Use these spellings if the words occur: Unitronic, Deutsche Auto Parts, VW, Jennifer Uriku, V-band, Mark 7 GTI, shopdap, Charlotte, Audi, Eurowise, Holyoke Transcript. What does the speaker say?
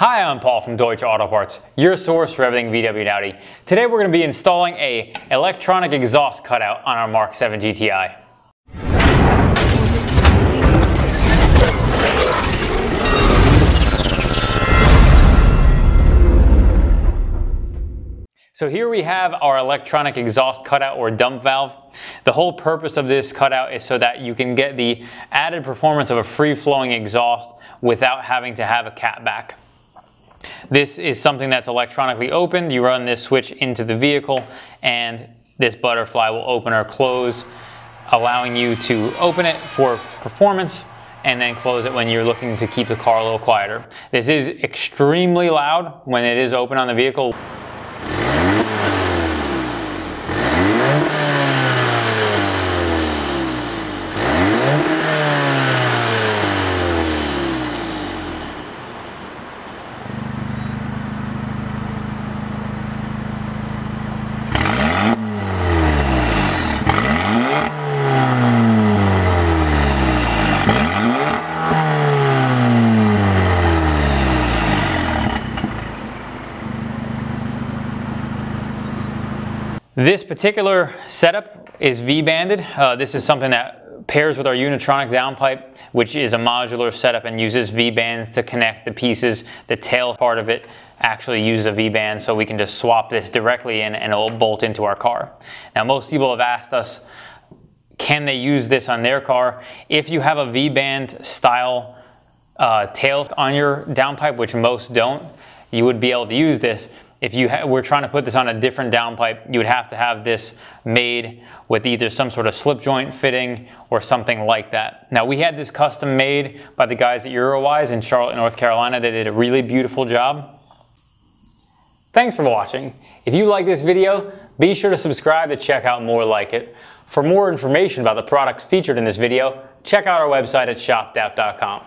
Hi, I'm Paul from Deutsche Auto Parts, your source for everything VW and Audi. Today we're going to be installing an electronic exhaust cutout on our Mark 7 GTI. So here we have our electronic exhaust cutout or dump valve. The whole purpose of this cutout is so that you can get the added performance of a free-flowing exhaust without having to have a cat back. This is something that's electronically opened. You run this switch into the vehicle and this butterfly will open or close, allowing you to open it for performance and then close it when you're looking to keep the car a little quieter. This is extremely loud when it is open on the vehicle. This particular setup is V-banded. This is something that pairs with our Unitronic downpipe, which is a modular setup and uses V-bands to connect the pieces. The tail part of it actually uses a V-band, so we can just swap this directly in and it will bolt into our car. Now, most people have asked us, can they use this on their car? If you have a V-band style tail on your downpipe, which most don't, you would be able to use this. If you were trying to put this on a different downpipe, you would have to have this made with either some sort of slip joint fitting or something like that. Now, we had this custom made by the guys at Eurowise in Charlotte, North Carolina. They did a really beautiful job. Thanks for watching. If you like this video, be sure to subscribe to check out more like it. For more information about the products featured in this video, check out our website at shopdap.com.